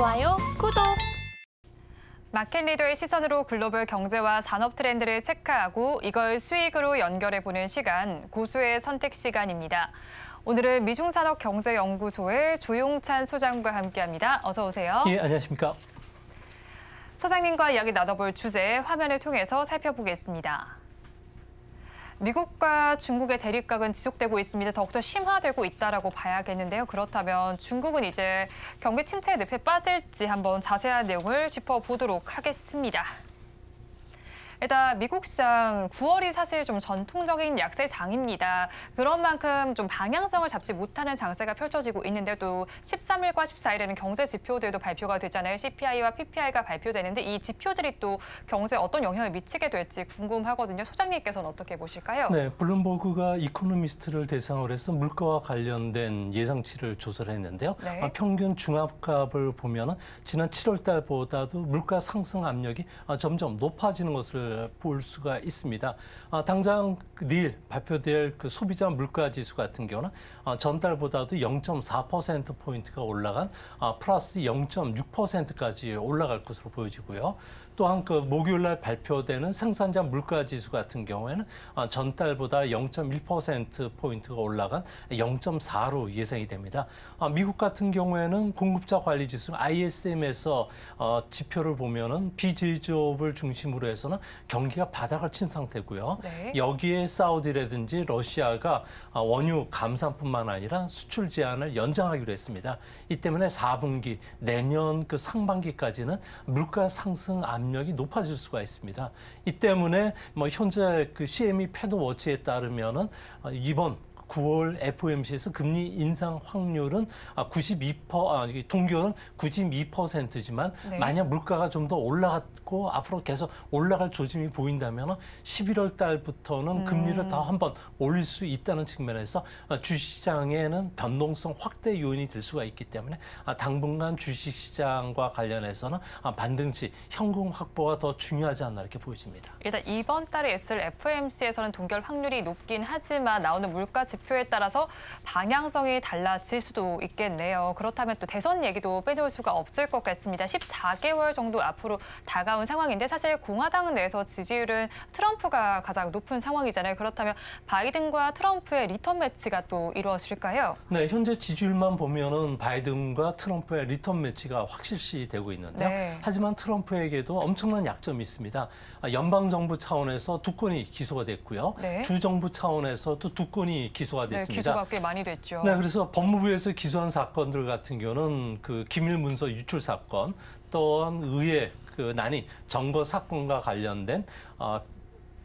좋아요, 구독! 마켓 리더의 시선으로 글로벌 경제와 산업 트렌드를 체크하고 이걸 수익으로 연결해보는 시간, 고수의 선택 시간입니다. 오늘은 미중산업경제연구소의 조용찬 소장과 함께합니다. 어서 오세요. 예, 안녕하십니까. 소장님과 이야기 나눠볼 주제, 화면을 통해서 살펴보겠습니다. 미국과 중국의 대립각은 지속되고 있습니다. 더욱더 심화되고 있다고 봐야겠는데요. 그렇다면 중국은 이제 경기 침체의 늪에 빠질지 한번 자세한 내용을 짚어보도록 하겠습니다. 일단 미국 시장 9월이 사실 좀 전통적인 약세 장입니다. 그런 만큼 좀 방향성을 잡지 못하는 장세가 펼쳐지고 있는데도 13일과 14일에는 경제 지표들도 발표가 되잖아요. CPI와 PPI가 발표되는데 이 지표들이 또 경제에 어떤 영향을 미치게 될지 궁금하거든요. 소장님께서는 어떻게 보실까요? 네, 블룸버그가 이코노미스트를 대상으로 해서 물가와 관련된 예상치를 조사를 했는데요. 네. 평균 중합값을 보면 지난 7월 달보다도 물가 상승 압력이 점점 높아지는 것을 볼 수가 있습니다. 당장 내일 발표될 그 소비자 물가지수 같은 경우는 전달보다도 0.4%포인트가 올라간 플러스 0.6%까지 올라갈 것으로 보여지고요. 또한 그 목요일 날 발표되는 생산자 물가지수 같은 경우에는 전달보다 0.1%포인트가 올라간 0.4로 예상이 됩니다. 미국 같은 경우에는 공급자 관리지수 ISM에서 지표를 보면은 비제조업을 중심으로 해서는 경기가 바닥을 친 상태고요. 네. 여기에 사우디라든지 러시아가 원유 감산뿐만 아니라 수출 제한을 연장하기로 했습니다. 이 때문에 4분기, 내년 그 상반기까지는 물가 상승 압력이 높아질 수가 있습니다. 이 때문에 뭐 현재 그 CME 패드워치에 따르면은 이번 9월 FOMC에서 금리 인상 확률은 동결은 92%지만 네. 만약 물가가 좀 더 올라갔고 앞으로 계속 올라갈 조짐이 보인다면 11월 달부터는 금리를 더 한 번 올릴 수 있다는 측면에서 주식시장에는 변동성 확대 요인이 될 수가 있기 때문에 당분간 주식시장과 관련해서는 반등시 현금 확보가 더 중요하지 않나 이렇게 보여집니다. 일단 이번 달에 있을 FOMC에서는 동결 확률이 높긴 하지만 나오는 물가 지표에 따라서 방향성이 달라질 수도 있겠네요. 그렇다면 또 대선 얘기도 빼놓을 수가 없을 것 같습니다. 14개월 정도 앞으로 다가온 상황인데 사실 공화당 내에서 지지율은 트럼프가 가장 높은 상황이잖아요. 그렇다면 바이든과 트럼프의 리턴 매치가 또 이루어질까요? 네, 현재 지지율만 보면은 바이든과 트럼프의 리턴 매치가 확실시 되고 있는데요. 네. 하지만 트럼프에게도 엄청난 약점이 있습니다. 연방정부 차원에서 두 건이 기소가 됐고요. 네. 주정부 차원에서도 두 건이 기소가 됐습니다. 네, 기소가 꽤 많이 됐죠. 네, 그래서 법무부에서 기소한 사건들 같은 경우는 그 기밀문서 유출 사건, 또한 의회 그 난임 정거 사건과 관련된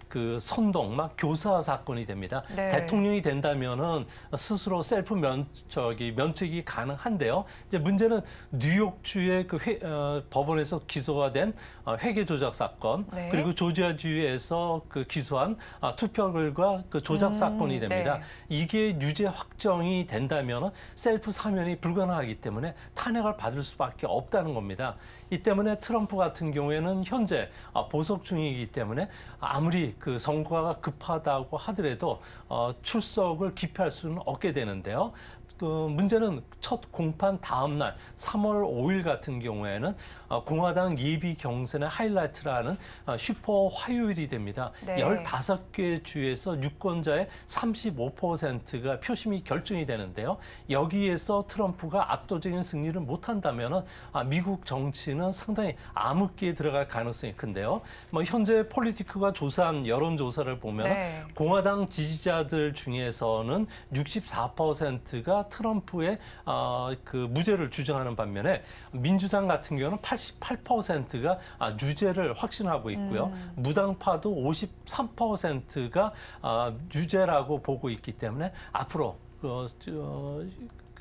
그 선동 막 교사 사건이 됩니다. 네. 대통령이 된다면은 스스로 셀프 면책이 가능한데요. 이제 문제는 뉴욕주의 그 법원에서 기소가 된 회계 조작 사건 네. 그리고 조지아주에서 그 기소한 투표 결과 그 조작 사건이 됩니다. 네. 이게 유죄 확정이 된다면은 셀프 사면이 불가능하기 때문에 탄핵을 받을 수밖에 없다는 겁니다. 이 때문에 트럼프 같은 경우에는 현재 보석 중이기 때문에 아무리 그 선거가 급하다고 하더라도 출석을 기피할 수는 없게 되는데요. 그 문제는 첫 공판 다음 날 3월 5일 같은 경우에는 공화당 예비 경선의 하이라이트라는 슈퍼 화요일이 됩니다. 네. 15개 주에서 유권자의 35%가 표심이 결정이 되는데요. 여기에서 트럼프가 압도적인 승리를 못한다면 미국 정치는 상당히 암흑기에 들어갈 가능성이 큰데요. 뭐 현재 폴리티크가 조사한 여론조사를 보면 네. 공화당 지지자들 중에서는 64%가 트럼프의 그 무죄를 주장하는 반면에 민주당 같은 경우는 88%가 유죄를 확신하고 있고요. 무당파도 53%가 유죄라고 보고 있기 때문에 앞으로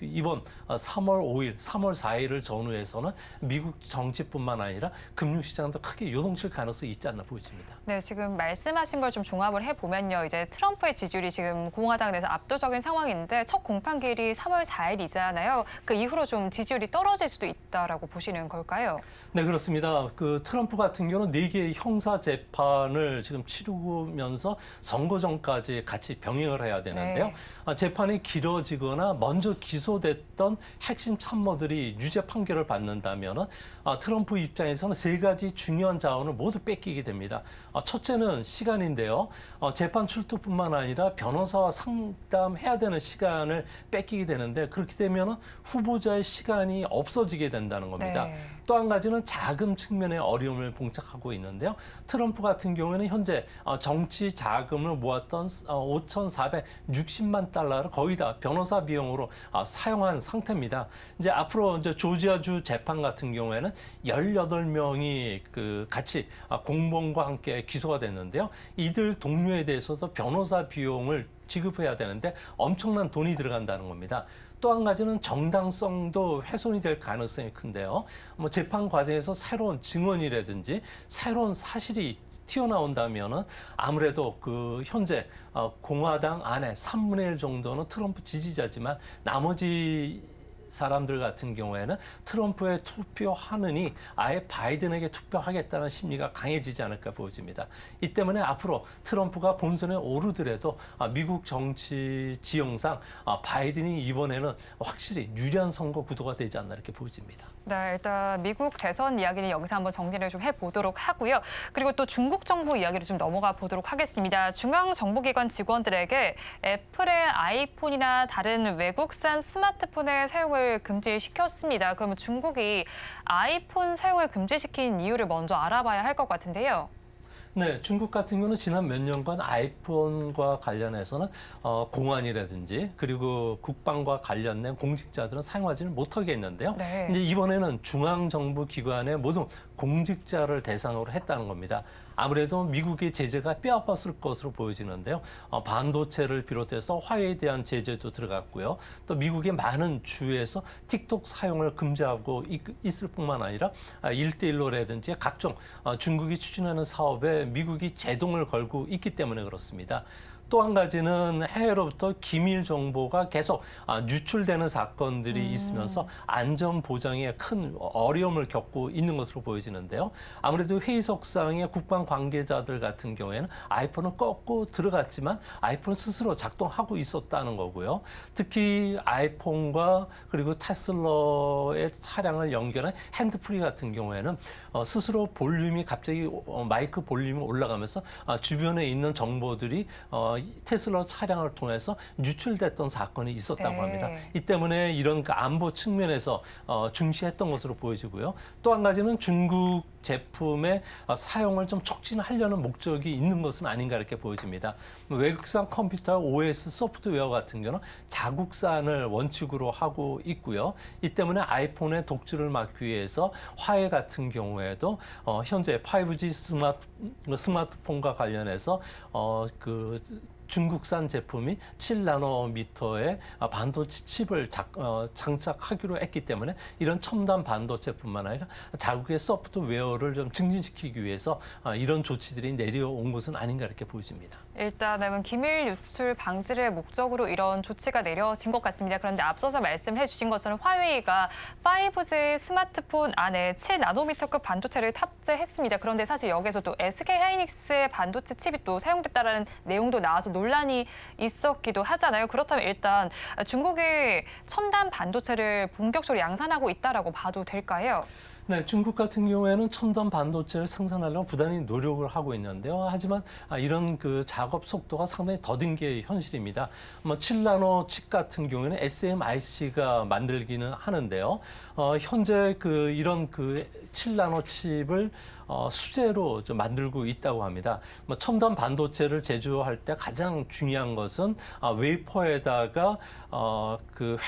이번 3월 5일, 3월 4일을 전후해서는 미국 정치뿐만 아니라 금융시장도 크게 요동칠 가능성이 있지 않나 보입니다. 네, 지금 말씀하신 걸 좀 종합을 해보면요. 이제 트럼프의 지지율이 지금 공화당 내에서 압도적인 상황인데 첫 공판기일이 3월 4일이잖아요. 그 이후로 좀 지지율이 떨어질 수도 있다라고 보시는 걸까요? 네, 그렇습니다. 그 트럼프 같은 경우는 4개의 형사재판을 지금 치르면서 선거 전까지 같이 병행을 해야 되는데요. 네. 재판이 길어지거나 먼저 기소 기소됐던 핵심 참모들이 유죄 판결을 받는다면 트럼프 입장에서는 세 가지 중요한 자원을 모두 뺏기게 됩니다. 첫째는 시간인데요. 재판 출두뿐만 아니라 변호사와 상담해야 되는 시간을 뺏기게 되는데 그렇게 되면 후보자의 시간이 없어지게 된다는 겁니다. 네. 또 한 가지는 자금 측면의 어려움을 봉착하고 있는데요. 트럼프 같은 경우에는 현재 정치 자금을 모았던 5,460만 달러를 거의 다 변호사 비용으로 사용한 상태입니다. 이제 앞으로 이제 조지아주 재판 같은 경우에는 18명이 같이 공범과 함께 기소가 됐는데요. 이들 동료에 대해서도 변호사 비용을 지급해야 되는데 엄청난 돈이 들어간다는 겁니다. 또 한 가지는 정당성도 훼손이 될 가능성이 큰데요. 뭐 재판 과정에서 새로운 증언이라든지 새로운 사실이 튀어나온다면은 아무래도 현재 공화당 안에 3분의 1 정도는 트럼프 지지자지만 나머지 사람들 같은 경우에는 트럼프에 투표하느니 아예 바이든에게 투표하겠다는 심리가 강해지지 않을까 보여집니다. 이 때문에 앞으로 트럼프가 본선에 오르더라도 미국 정치 지형상 바이든이 이번에는 확실히 유리한 선거 구도가 되지 않나 이렇게 보여집니다. 네, 일단 미국 대선 이야기는 여기서 한번 정리를 좀 해보도록 하고요. 그리고 또 중국 정부 이야기를 좀 넘어가 보도록 하겠습니다. 중앙정보기관 직원들에게 애플의 아이폰이나 다른 외국산 스마트폰의 사용을 금지시켰습니다. 그러면 중국이 아이폰 사용을 금지시킨 이유를 먼저 알아봐야 할 것 같은데요. 네, 중국 같은 경우는 지난 몇 년간 아이폰과 관련해서는 공안이라든지 그리고 국방과 관련된 공직자들은 사용하지를 못하게 했는데요. 네. 이제 이번에는 중앙정부기관의 모든 공직자를 대상으로 했다는 겁니다. 아무래도 미국의 제재가 뼈아팠을 것으로 보여지는데요. 반도체를 비롯해서 화웨이에 대한 제재도 들어갔고요. 또 미국의 많은 주에서 틱톡 사용을 금지하고 있을 뿐만 아니라 1:1로라든지 각종 중국이 추진하는 사업에 미국이 제동을 걸고 있기 때문에 그렇습니다. 또 한 가지는 해외로부터 기밀 정보가 계속 유출되는 사건들이 있으면서 안전 보장에 큰 어려움을 겪고 있는 것으로 보여지는데요. 아무래도 회의석상의 국방 관계자들 같은 경우에는 아이폰을 꺾고 들어갔지만 아이폰 스스로 작동하고 있었다는 거고요. 특히 아이폰과 그리고 테슬라의 차량을 연결한 핸드프리 같은 경우에는 스스로 볼륨이 갑자기 마이크 볼륨이 올라가면서 주변에 있는 정보들이 테슬라 차량을 통해서 유출됐던 사건이 있었다고 합니다. 이 때문에 이런 안보 측면에서 중시했던 것으로 보여지고요. 또 한 가지는 중국 제품의 사용을 좀 촉진하려는 목적이 있는 것은 아닌가 이렇게 보여집니다. 외국산 컴퓨터 OS 소프트웨어 같은 경우는 자국산을 원칙으로 하고 있고요. 이 때문에 아이폰의 독주를 막기 위해서 화웨이 같은 경우에도 현재 5G 스마트폰과 관련해서 중국산 제품이 7나노미터의 반도체 칩을 장착하기로 했기 때문에 이런 첨단 반도체뿐만 아니라 자국의 소프트웨어를 좀 증진시키기 위해서 이런 조치들이 내려온 것은 아닌가 이렇게 보여집니다. 일단은 기밀 유출 방지를 목적으로 이런 조치가 내려진 것 같습니다. 그런데 앞서서 말씀해 주신 것처럼 화웨이가 5G 스마트폰 안에 7나노미터급 반도체를 탑재했습니다. 그런데 사실 여기에서 또 SK 하이닉스의 반도체 칩이 또 사용됐다는 내용도 나와서 논란이 있었기도 하잖아요. 그렇다면 일단 중국의 첨단 반도체를 본격적으로 양산하고 있다라고 봐도 될까요? 네, 중국 같은 경우에는 첨단 반도체를 생산하려고 부단히 노력을 하고 있는데요. 하지만 이런 작업 속도가 상당히 더딘 게 현실입니다. 7나노 칩 같은 경우에는 SMIC가 만들기는 하는데요. 현재 이런 7나노 칩을 수제로 좀 만들고 있다고 합니다. 첨단 반도체를 제조할 때 가장 중요한 것은 웨이퍼에다가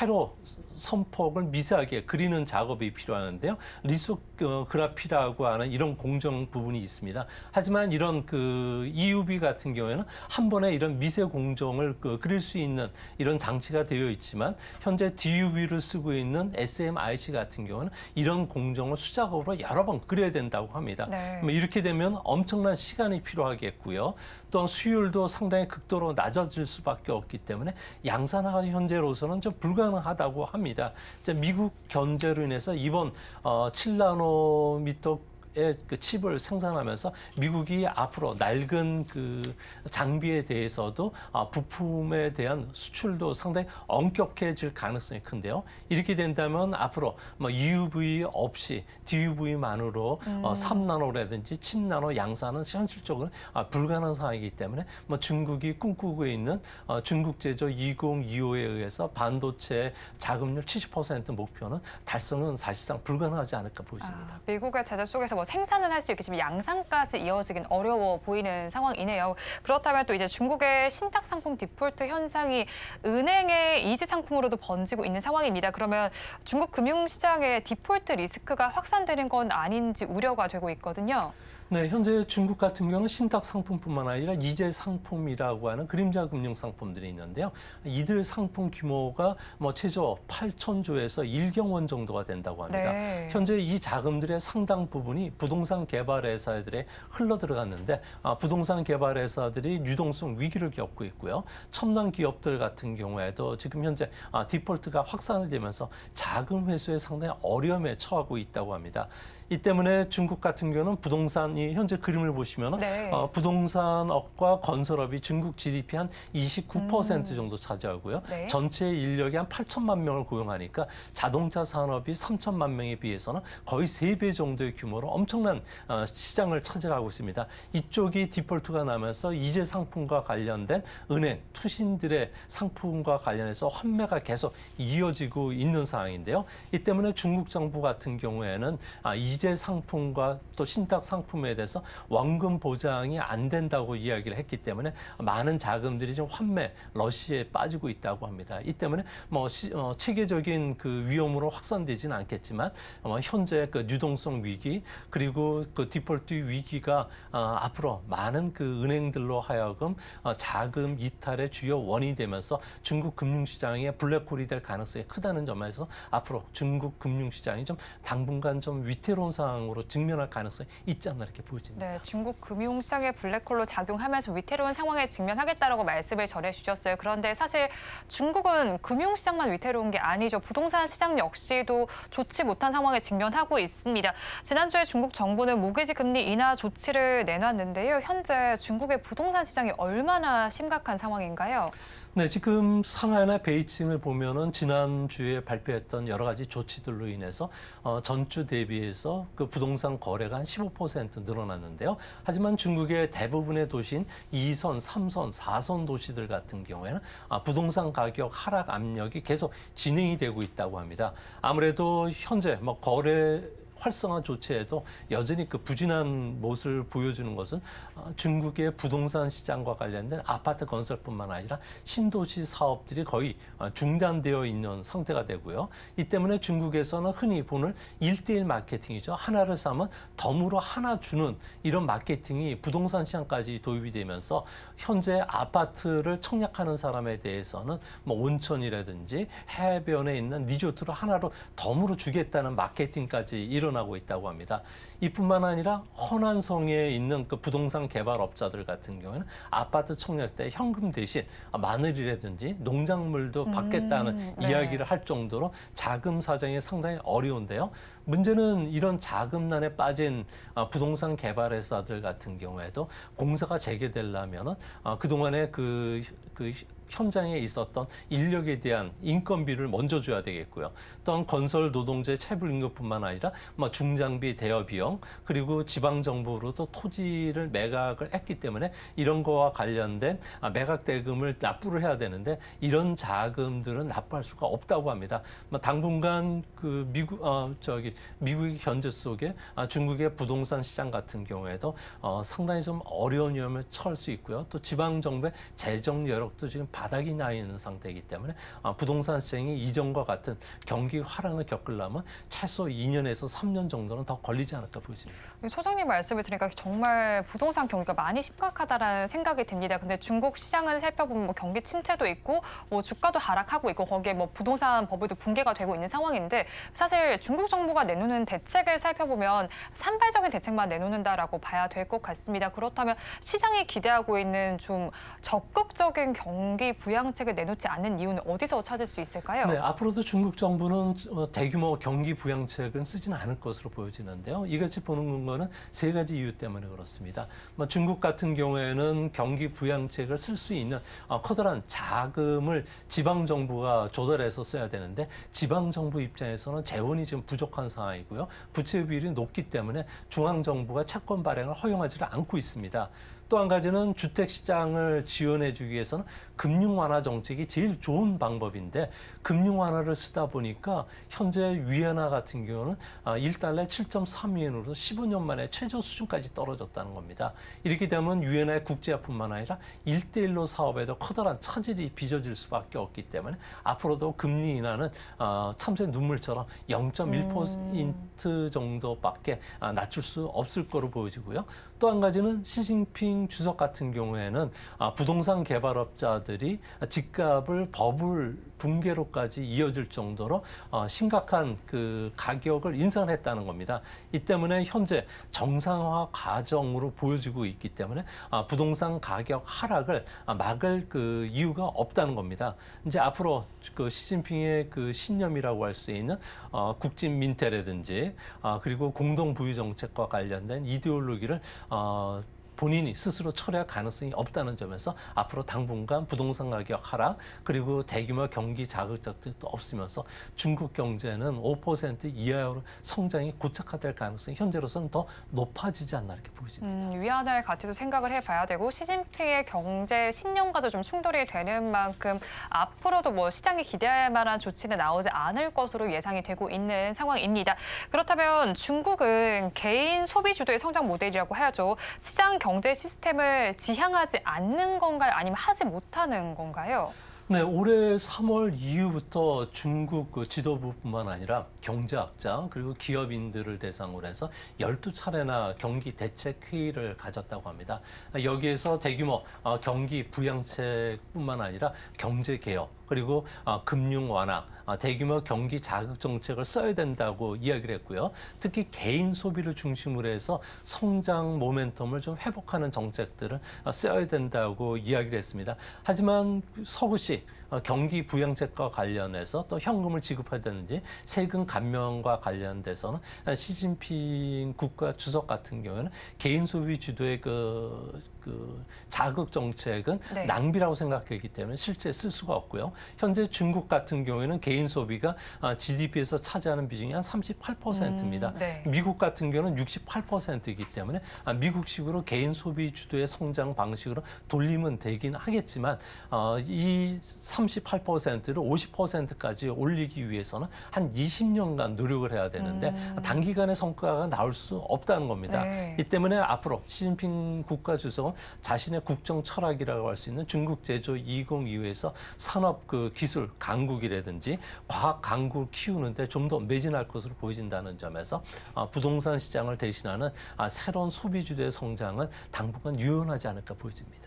회로 선폭을 미세하게 그리는 작업이 필요하는데요. 리소그라피라고 하는 이런 공정 부분이 있습니다. 하지만 이런 EUV 같은 경우에는 한 번에 이런 미세 공정을 그릴 수 있는 이런 장치가 되어 있지만 현재 DUV를 쓰고 있는 SMIC 같은 경우는 이런 공정을 수작업으로 여러 번 그려야 된다고 합니다. 네. 이렇게 되면 엄청난 시간이 필요하겠고요. 또 수율도 상당히 극도로 낮아질 수밖에 없기 때문에 양산화가 현재로서는 좀 불가능하다고 합니다. 미국 견제로 인해서 이번 7나노미터 그 칩을 생산하면서 미국이 앞으로 낡은 그 장비에 대해서도 부품에 대한 수출도 상당히 엄격해질 가능성이 큰데요. 이렇게 된다면 앞으로 뭐 EUV 없이 DUV만으로 3나노라든지 10나노 양산은 현실적으로 불가능한 상황이기 때문에 뭐 중국이 꿈꾸고 있는 중국 제조 2025에 의해서 반도체 자금률 70% 목표는 달성은 사실상 불가능하지 않을까 보입니다. 미국의 제재 속에서 뭐 생산은 할 수 있겠지만 양산까지 이어지긴 어려워 보이는 상황이네요. 그렇다면 또 이제 중국의 신탁 상품 디폴트 현상이 은행의 이지 상품으로도 번지고 있는 상황입니다. 그러면 중국 금융시장의 디폴트 리스크가 확산되는 건 아닌지 우려가 되고 있거든요. 네, 현재 중국 같은 경우는 신탁 상품뿐만 아니라 이제 상품이라고 하는 그림자 금융 상품들이 있는데요. 이들 상품 규모가 뭐 최소 8,000조에서 1경 원 정도가 된다고 합니다. 네. 현재 이 자금들의 상당 부분이 부동산 개발 회사들에 흘러 들어갔는데 부동산 개발 회사들이 유동성 위기를 겪고 있고요. 첨단 기업들 같은 경우에도 지금 현재 디폴트가 확산이 되면서 자금 회수에 상당히 어려움에 처하고 있다고 합니다. 이 때문에 중국 같은 경우는 부동산이 현재 그림을 보시면 네. 부동산업과 건설업이 중국 GDP 한 29% 정도 차지하고요. 네. 전체 인력이 한 8천만 명을 고용하니까 자동차 산업이 3천만 명에 비해서는 거의 3배 정도의 규모로 엄청난 시장을 차지하고 있습니다. 이쪽이 디폴트가 나면서 이제 상품과 관련된 은행, 투신들의 상품과 관련해서 환매가 계속 이어지고 있는 상황인데요. 이 때문에 중국 정부 같은 경우에는 이제 상품과 또 신탁 상품에 대해서 원금 보장이 안 된다고 이야기를 했기 때문에 많은 자금들이 좀 환매 러시에 빠지고 있다고 합니다. 이 때문에 뭐 체계적인 그 위험으로 확산되지는 않겠지만 현재 그 유동성 위기 그리고 그 디폴트 위기가 앞으로 많은 그 은행들로 하여금 자금 이탈의 주요 원인이 되면서 중국 금융시장의 블랙홀이 될 가능성이 크다는 점에서 앞으로 중국 금융시장이 좀 당분간 좀 위태로운 상황으로 직면할 가능성이 있지 않나 이렇게 보여집니다. 네, 중국 금융시장의 블랙홀로 작용하면서 위태로운 상황에 직면하겠다라고 말씀을 전해주셨어요. 그런데 사실 중국은 금융시장만 위태로운 게 아니죠. 부동산 시장 역시도 좋지 못한 상황에 직면하고 있습니다. 지난주에 중국 정부는 모기지 금리 인하 조치를 내놨는데요. 현재 중국의 부동산 시장이 얼마나 심각한 상황인가요? 네, 지금 상하이나 베이징을 보면은 지난주에 발표했던 여러 가지 조치들로 인해서 전주 대비해서 그 부동산 거래가 한 15% 늘어났는데요. 하지만 중국의 대부분의 도시인 2선, 3선, 4선 도시들 같은 경우에는 부동산 가격 하락 압력이 계속 진행이 되고 있다고 합니다. 아무래도 현재 뭐 거래 활성화 조치에도 여전히 그 부진한 모습을 보여주는 것은 중국의 부동산 시장과 관련된 아파트 건설뿐만 아니라 신도시 사업들이 거의 중단되어 있는 상태가 되고요. 이 때문에 중국에서는 흔히 보는 1:1 마케팅이죠. 하나를 사면 덤으로 하나 주는 이런 마케팅이 부동산 시장까지 도입이 되면서 현재 아파트를 청약하는 사람에 대해서는 뭐 온천이라든지 해변에 있는 리조트를 하나로 덤으로 주겠다는 마케팅까지 일어나고 있다고 합니다. 이뿐만 아니라 허난성에 있는 그 부동산 개발업자들 같은 경우에는 아파트 청약 때 현금 대신 마늘이라든지 농작물도 받겠다는 네. 이야기를 할 정도로 자금 사정이 상당히 어려운데요. 문제는 이런 자금난에 빠진 부동산 개발 회사들 같은 경우에도 공사가 재개되려면은 그동안에 그 현장에 있었던 인력에 대한 인건비를 먼저 줘야 되겠고요. 또한 건설 노동자의 체불 임금뿐만 아니라 중장비 대여 비용 그리고 지방 정부로도 토지를 매각을 했기 때문에 이런 거와 관련된 매각 대금을 납부를 해야 되는데 이런 자금들은 납부할 수가 없다고 합니다. 당분간 그 미국의 견제 속에 중국의 부동산 시장 같은 경우에도 상당히 좀 어려운 위험을 처할 수 있고요. 또 지방 정부의 재정 여력도 지금 바닥이 나 있는 상태이기 때문에 부동산 시장이 이전과 같은 경기 화랑을 겪으려면 최소 2년에서 3년 정도는 더 걸리지 않을까 보입니다. 소장님 말씀을 드리니까 정말 부동산 경기가 많이 심각하다라는 생각이 듭니다. 근데 중국 시장을 살펴보면 뭐 경기 침체도 있고 뭐 주가도 하락하고 있고 거기에 뭐 부동산 버블도 붕괴가 되고 있는 상황인데 사실 중국 정부가 내놓는 대책을 살펴보면 산발적인 대책만 내놓는다라고 봐야 될 것 같습니다. 그렇다면 시장이 기대하고 있는 좀 적극적인 경기 중국이 부양책을 내놓지 않는 이유는 어디서 찾을 수 있을까요? 네, 앞으로도 중국 정부는 대규모 경기 부양책은 쓰지는 않을 것으로 보여지는데요. 이같이 보는 거는 세 가지 이유 때문에 그렇습니다. 중국 같은 경우에는 경기 부양책을 쓸 수 있는 커다란 자금을 지방 정부가 조달해서 써야 되는데 지방 정부 입장에서는 재원이 지금 부족한 상황이고요. 부채 비율이 높기 때문에 중앙 정부가 채권 발행을 허용하지를 않고 있습니다. 또 한 가지는 주택시장을 지원해주기 위해서는 금융 완화 정책이 제일 좋은 방법인데 금융 완화를 쓰다 보니까 현재 위안화 같은 경우는 1달러에 7.3위안으로 15년 만에 최저 수준까지 떨어졌다는 겁니다. 이렇게 되면 위안화의 국제화뿐만 아니라 1:1로 사업에도 커다란 차질이 빚어질 수밖에 없기 때문에 앞으로도 금리 인하는 참새 눈물처럼 0.1% 정도밖에 낮출 수 없을 거로 보여지고요. 또 한 가지는 시진핑 주석 같은 경우에는 부동산 개발업자들이 집값을 버블 붕괴로까지 이어질 정도로 심각한 그 가격을 인상을 했다는 겁니다. 이 때문에 현재 정상화 과정으로 보여지고 있기 때문에 부동산 가격 하락을 막을 그 이유가 없다는 겁니다. 이제 앞으로 그 시진핑의 그 신념이라고 할 수 있는 국진 민태라든지 그리고 공동부유 정책과 관련된 이데올로기를 본인이 스스로 철회할 가능성이 없다는 점에서 앞으로 당분간 부동산 가격 하락 그리고 대규모 경기 자극적도 없으면서 중국 경제는 5% 이하로 성장이 고착화될 가능성이 현재로서는 더 높아지지 않나 이렇게 보여집니다. 위안화의 가치도 생각을 해봐야 되고 시진핑의 경제 신념과도 좀 충돌이 되는 만큼 앞으로도 뭐 시장이 기대할 만한 조치는 나오지 않을 것으로 예상이 되고 있는 상황입니다. 그렇다면 중국은 개인 소비 주도의 성장 모델이라고 해야죠. 시장 경제 시스템을 지향하지 않는 건가요? 아니면 하지 못하는 건가요? 네, 올해 3월 이후부터 중국 지도부뿐만 아니라 경제학자 그리고 기업인들을 대상으로 해서 12차례나 경기 대책 회의를 가졌다고 합니다. 여기에서 대규모 경기 부양책뿐만 아니라 경제 개혁 그리고 금융 완화, 대규모 경기 자극 정책을 써야 된다고 이야기를 했고요. 특히 개인 소비를 중심으로 해서 성장 모멘텀을 좀 회복하는 정책들을 써야 된다고 이야기를 했습니다. 하지만 서구식 경기 부양책과 관련해서 또 현금을 지급해야 되는지 세금 감면과 관련돼서는 시진핑 국가 주석 같은 경우에는 개인 소비 주도의 그 자극 정책은 네. 낭비라고 생각했기 때문에 실제 쓸 수가 없고요. 현재 중국 같은 경우에는 개인 소비가 GDP에서 차지하는 비중이 한 38%입니다. 네. 미국 같은 경우는 68%이기 때문에 미국식으로 개인 소비 주도의 성장 방식으로 돌리면 되긴 하겠지만 이 38%를 50%까지 올리기 위해서는 한 20년간 노력을 해야 되는데 단기간에 성과가 나올 수 없다는 겁니다. 네. 이 때문에 앞으로 시진핑 국가 주석은 자신의 국정 철학이라고 할 수 있는 중국 제조 2025에서 산업 그 기술 강국이라든지 과학 강국을 키우는데 좀 더 매진할 것으로 보여진다는 점에서 부동산 시장을 대신하는 새로운 소비 주도의 성장은 당분간 유연하지 않을까 보여집니다.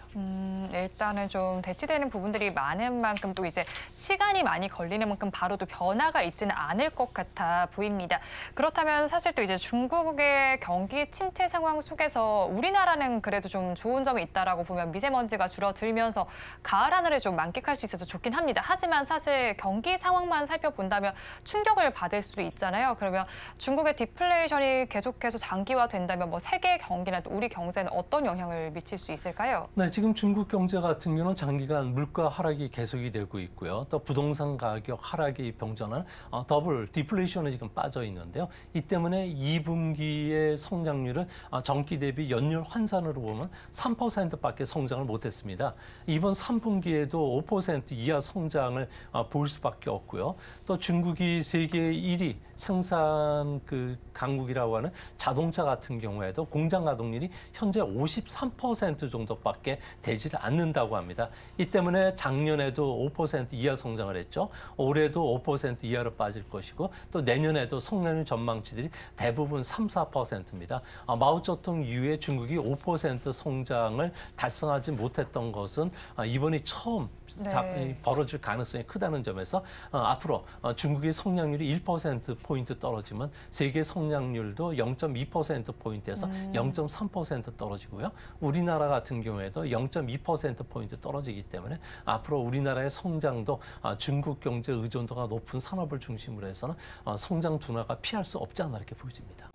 일단은 좀 대치되는 부분들이 많은 만큼 또 이제 시간이 많이 걸리는 만큼 바로 또 변화가 있지는 않을 것 같아 보입니다. 그렇다면 사실 또 이제 중국의 경기 침체 상황 속에서 우리나라는 그래도 좀 좋은 점이 있다라고 보면 미세먼지가 줄어들면서 가을 하늘을 좀 만끽할 수 있어서 좋긴 합니다. 하지만 사실 경기 상황만 살펴본다면 충격을 받을 수도 있잖아요. 그러면 중국의 디플레이션이 계속해서 장기화된다면 뭐 세계 경기나 또 우리 경제에는 어떤 영향을 미칠 수 있을까요? 네, 지금 중국 경제 같은 경우는 장기간 물가 하락이 계속이 되고 있고요. 또 부동산 가격 하락이 병전한 더블 디플레이션에 지금 빠져 있는데요. 이 때문에 2분기의 성장률은 전기 대비 연율 환산으로 보면 3%밖에 성장을 못했습니다. 이번 3분기에도 5% 이하 성장을 볼 수밖에 없고요. 또 중국이 세계 1위 생산 그 강국이라고 하는 자동차 같은 경우에도 공장 가동률이 현재 53% 정도밖에 되지 않는다고 합니다. 이 때문에 작년에도 5% 이하 성장을 했죠. 올해도 5% 이하로 빠질 것이고 또 내년에도 성장률 전망치들이 대부분 3, 4%입니다. 마오쩌둥 이후에 중국이 5% 성장을 달성하지 못했던 것은 이번이 처음 네. 벌어질 가능성이 크다는 점에서 앞으로 중국의 성장률이 1%포인트 떨어지면 세계 성장률도 0.2%포인트에서 0.3% 떨어지고요. 우리나라 같은 경우에도 0.2%포인트 떨어지기 때문에 앞으로 우리나라의 성장도 중국 경제 의존도가 높은 산업을 중심으로 해서는 성장 둔화가 피할 수 없지 않나 이렇게 보여집니다.